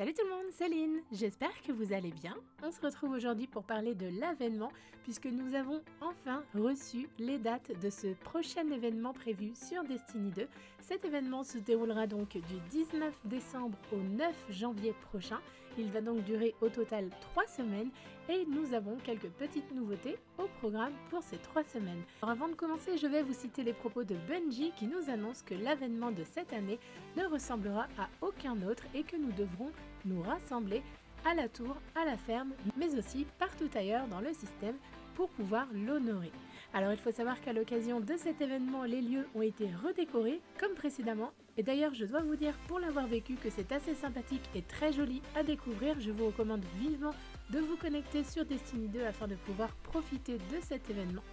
Salut tout le monde, c'est Lynn, j'espère que vous allez bien. On se retrouve aujourd'hui pour parler de l'avènement puisque nous avons enfin reçu les dates de ce prochain événement prévu sur Destiny 2. Cet événement se déroulera donc du 19 décembre au 9 janvier prochain. Il va donc durer au total 3 semaines et nous avons quelques petites nouveautés au programme pour ces 3 semaines. Alors avant de commencer, je vais vous citer les propos de Bungie qui nous annonce que l'avènement de cette année ne ressemblera à aucun autre et que nous devrons nous rassembler à la tour, à la ferme, mais aussi partout ailleurs dans le système pour pouvoir l'honorer. Alors il faut savoir qu'à l'occasion de cet événement, les lieux ont été redécorés comme précédemment. Et d'ailleurs je dois vous dire pour l'avoir vécu que c'est assez sympathique et très joli à découvrir. Je vous recommande vivement de vous connecter sur Destiny 2 afin de pouvoir profiter de cet événement.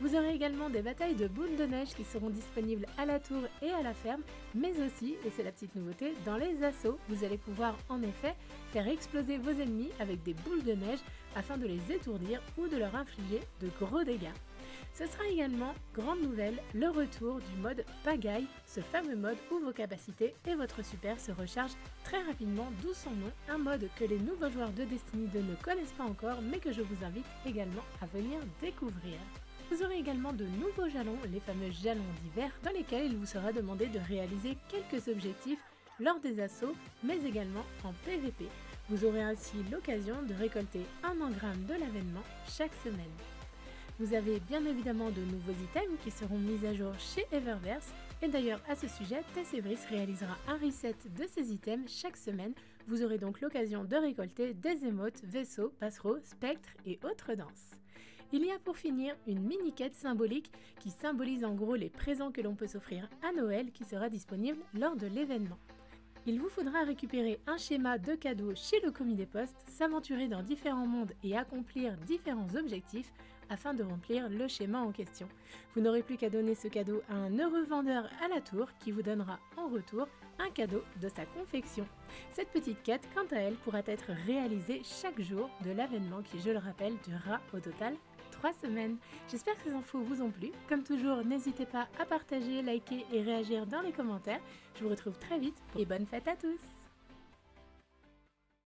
Vous aurez également des batailles de boules de neige qui seront disponibles à la tour et à la ferme, mais aussi, et c'est la petite nouveauté, dans les assauts. Vous allez pouvoir en effet faire exploser vos ennemis avec des boules de neige afin de les étourdir ou de leur infliger de gros dégâts. Ce sera également, grande nouvelle, le retour du mode pagaille, ce fameux mode où vos capacités et votre super se rechargent très rapidement, d'où son nom, un mode que les nouveaux joueurs de Destiny 2 ne connaissent pas encore mais que je vous invite également à venir découvrir. Vous aurez également de nouveaux jalons, les fameux jalons d'hiver, dans lesquels il vous sera demandé de réaliser quelques objectifs lors des assauts mais également en PVP. Vous aurez ainsi l'occasion de récolter un engramme de l'avènement chaque semaine. Vous avez bien évidemment de nouveaux items qui seront mis à jour chez Eververse et d'ailleurs à ce sujet, Tess Everys réalisera un reset de ces items chaque semaine. Vous aurez donc l'occasion de récolter des émotes, vaisseaux, passereaux, spectres et autres danses. Il y a pour finir une mini-quête symbolique qui symbolise en gros les présents que l'on peut s'offrir à Noël qui sera disponible lors de l'événement. Il vous faudra récupérer un schéma de cadeaux chez le commis des postes, s'aventurer dans différents mondes et accomplir différents objectifs afin de remplir le schéma en question. Vous n'aurez plus qu'à donner ce cadeau à un heureux vendeur à la tour qui vous donnera en retour un cadeau de sa confection. Cette petite quête, quant à elle, pourra être réalisée chaque jour de l'avènement qui, je le rappelle, durera au total 3 semaines. J'espère que ces infos vous ont plu. Comme toujours, n'hésitez pas à partager, liker et réagir dans les commentaires. Je vous retrouve très vite et bonne fête à tous!